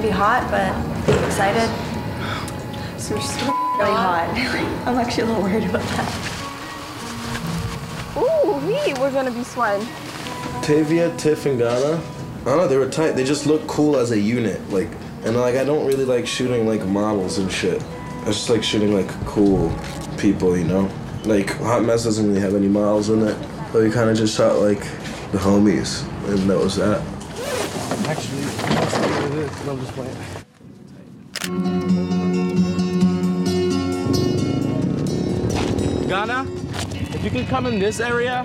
gonna be hot, but I'm excited. So we're still really hot. I'm actually a little worried about that. Ooh, we're gonna be sweating. Tavia, Tiff, and Ghana, I don't know, they were tight. They just look cool as a unit, like, and like I don't really like shooting like models and shit. I just like shooting like cool people, you know. Like Hot Mess doesn't really have any models in it, but we kind of just shot like the homies, and that was that. Actually, I'm just playing. Ghana, if you could come in this area.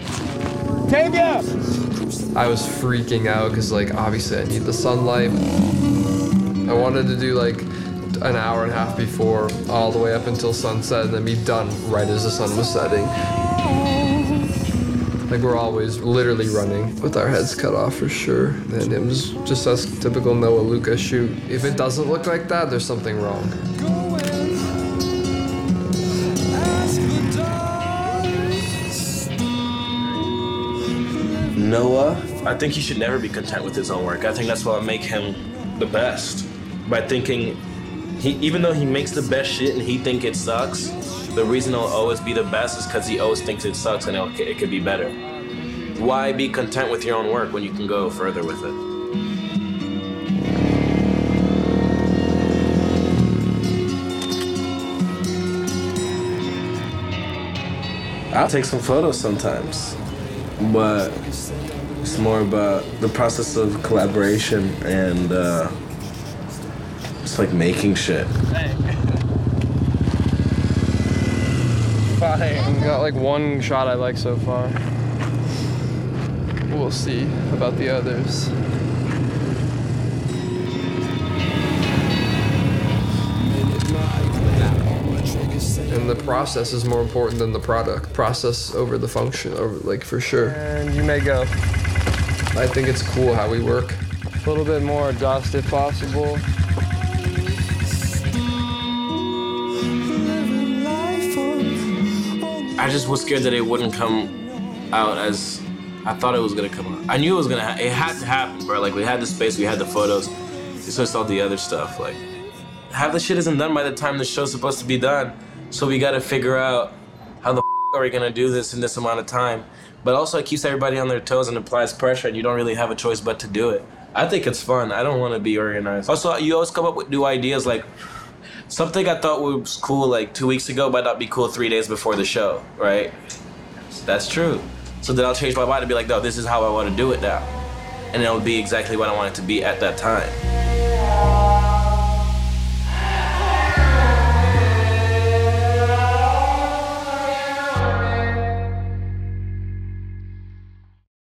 Tavia! I was freaking out because, like, obviously I need the sunlight. I wanted to do, like, an hour and a half before, all the way up until sunset, and then be done right as the sun was setting. Like, we're always literally running with our heads cut off for sure. And it was just us, typical Noah Luca shoot. If it doesn't look like that, there's something wrong. Noah, I think he should never be content with his own work. I think that's what would make him the best. By thinking, even though he makes the best shit and he thinks it sucks, the reason he'll always be the best is because he always thinks it sucks and it could be better. Why be content with your own work when you can go further with it? I'll take some photos sometimes, but it's more about the process of collaboration and just like making shit. Fine. Got like one shot I like so far. We'll see about the others. And the process is more important than the product. Process over the function, over, like, for sure. And you may go. I think it's cool how we work. A little bit more dust if possible. I just was scared that it wouldn't come out as I thought it was gonna come out. I knew it was gonna it had to happen, bro. Like, we had the space, we had the photos. It's just all the other stuff, like. Half the shit isn't done by the time the show's supposed to be done. So we gotta figure out how the f are we gonna do this in this amount of time. But also it keeps everybody on their toes and applies pressure, and you don't really have a choice but to do it. I think it's fun. I don't wanna be organized. Also, you always come up with new ideas, like something I thought was cool like 2 weeks ago might not be cool 3 days before the show, right? That's true. So then I'll change my mind and be like, no, this is how I wanna do it now. And it'll be exactly what I want it to be at that time.